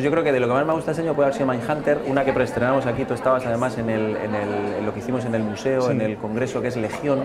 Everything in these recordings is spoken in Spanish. Yo creo que de lo que más me gusta este año puede haber sido Mindhunter, una que preestrenamos aquí, tú estabas además en lo que hicimos en el museo, sí, en el congreso, que es Legión.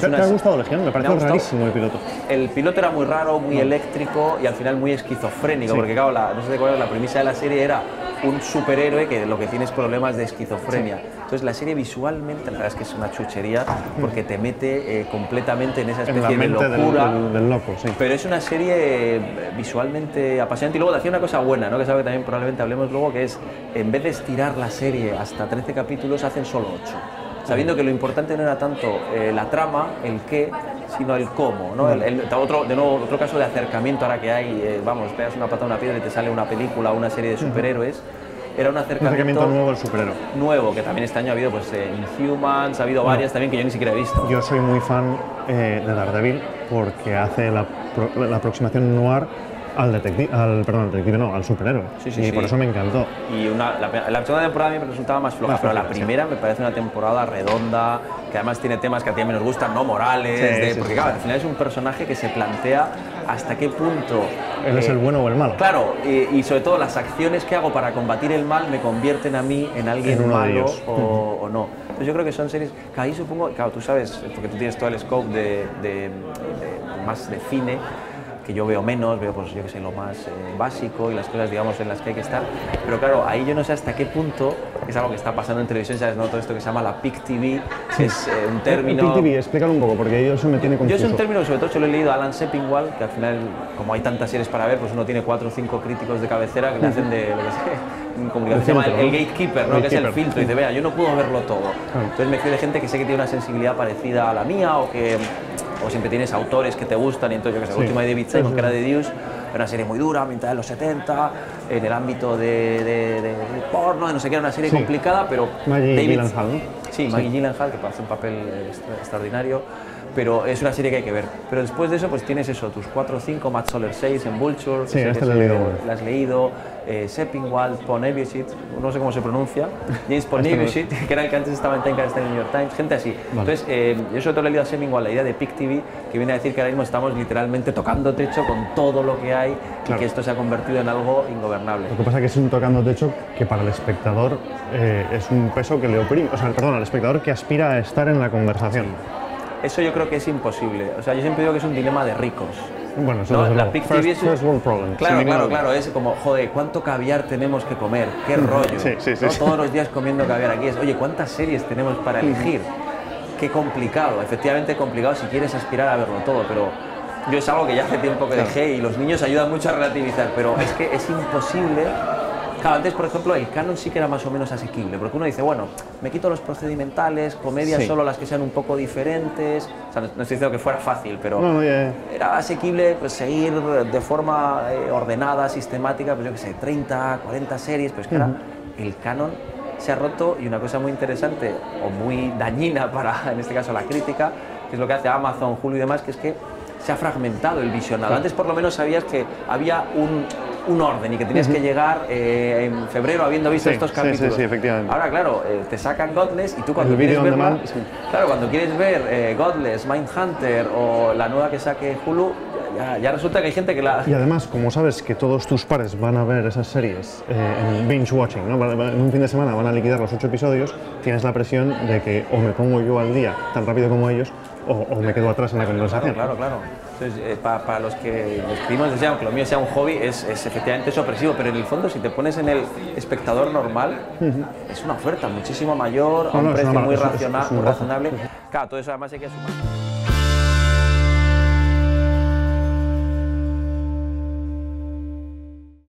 ¿Te ha gustado Legión? Me pareció rarísimo el piloto. El piloto era muy raro, muy eléctrico y al final muy esquizofrénico, sí, porque claro, no sé si te acuerdas, la premisa de la serie era un superhéroe que lo que tiene es problemas de esquizofrenia. Sí. Entonces la serie visualmente, la verdad es que es una chuchería, porque te mete completamente en esa especie en de locura. Del loco, sí. Pero es una serie visualmente apasionante y luego te hacía una cosa buena, ¿no? Que sabe que también probablemente hablemos luego, que es, en vez de estirar la serie hasta 13 capítulos, hacen solo 8. Sabiendo que lo importante no era tanto la trama, el qué, sino el cómo, ¿no? Otro caso de acercamiento ahora que hay, vamos, pegas una pata a una piedra y te sale una película o una serie de superhéroes. Era un acercamiento nuevo al superhéroe. Nuevo, que también este año ha habido pues Inhumans, ha habido varias también que yo ni siquiera he visto. Yo soy muy fan de Daredevil porque hace la aproximación noir al superhéroe. Sí, sí, y sí, por eso me encantó. Y la segunda temporada a mí me resultaba más floja, pero la primera me parece una temporada redonda, que además tiene temas que a ti menos gustan, no morales, al final es un personaje que se plantea hasta qué punto... Él es el bueno o el malo. Claro, y sobre todo las acciones que hago para combatir el mal me convierten a mí en alguien malo o no. Entonces yo creo que son series que ahí supongo, claro, tú sabes, porque tú tienes todo el scope más de cine, que yo veo menos, veo pues yo que sé, lo más básico y las cosas digamos en las que hay que estar, pero claro, ahí yo no sé hasta qué punto, es algo que está pasando en televisión, ¿sabes? ¿No? Todo esto que se llama la Peak TV, sí, es un término... Peak TV, explícalo un poco, porque eso me tiene confuso. Yo es un término que sobre todo se lo he leído a Alan Sepinwall, que al final, como hay tantas series para ver, pues uno tiene 4 o 5 críticos de cabecera que le hacen de... Comunicación se llama el gatekeeper, ¿no? Que es el filtro, y dice, vea, yo no puedo verlo todo. Entonces me fío de gente que sé que tiene una sensibilidad parecida a la mía, o siempre tienes autores que te gustan, y entonces yo que sé, la última de David Simon, que era The Deuce, una serie muy dura, ambientada en los 70, en el ámbito de porno, de no sé qué, era una serie complicada, pero... Maggie Gyllenhaal, ¿no? Sí, Maggie Gyllenhaal, que hace un papel extraordinario, pero es una serie que hay que ver. Pero después de eso, pues tienes eso, tus 4 o 5, Matt Zoller Seitz en Vulture, sí, este la has leído, Sepinwall, Ponevisit, no sé cómo se pronuncia, James Ponevisit, que era el que antes estaba en el New York Times, gente así. Vale. Entonces, yo sobre todo le he leído a Sepinwall la idea de Peak TV, que viene a decir que ahora mismo estamos literalmente tocando techo con todo lo que hay, claro, y que esto se ha convertido en algo ingobernable. Lo que pasa es que es un tocando techo que para el espectador es un peso que le oprime, o sea, perdón, al espectador que aspira a estar en la conversación. Sí. Eso yo creo que es imposible. O sea, yo siempre digo que es un dilema de ricos. Bueno, eso ¿no? La Peak TV es un... First world problem. Claro, claro. Es como, joder, ¿cuánto caviar tenemos que comer? ¡Qué rollo! ¿No? Todos los días comiendo caviar aquí. Es, oye, ¿cuántas series tenemos para elegir? ¡Qué complicado! Efectivamente complicado si quieres aspirar a verlo todo, pero... Yo es algo que ya hace tiempo que dejé y los niños ayudan mucho a relativizar, pero es que es imposible... Claro, antes, por ejemplo, el canon sí que era más o menos asequible, porque uno dice, bueno, me quito los procedimentales, comedias solo las que sean un poco diferentes, o sea, no estoy diciendo que fuera fácil, pero era asequible pues, seguir de forma ordenada, sistemática, pues yo qué sé, 30, 40 series, pues que ahora el canon se ha roto y una cosa muy interesante, o muy dañina para, en este caso, la crítica, que es lo que hace Amazon, Hulu y demás, que es que se ha fragmentado el visionado. Antes por lo menos sabías que había un orden y que tenías que llegar en febrero habiendo visto estos capítulos. Sí, efectivamente. Ahora, claro, te sacan Godless y tú cuando quieres ver... Claro, cuando quieres ver Godless, Mindhunter o la nueva que saque Hulu, ya resulta que hay gente que la... Y además, como sabes que todos tus pares van a ver esas series en binge-watching, ¿no? En un fin de semana van a liquidar los 8 episodios, tienes la presión de que o me pongo yo al día tan rápido como ellos o me quedo atrás en la conversación. Claro. Entonces, para los que escribimos, desean que lo mío sea un hobby, es efectivamente es opresivo, pero en el fondo, si te pones en el espectador normal, es una oferta muchísimo mayor, a un precio muy razonable. Claro, todo eso además hay que sumar.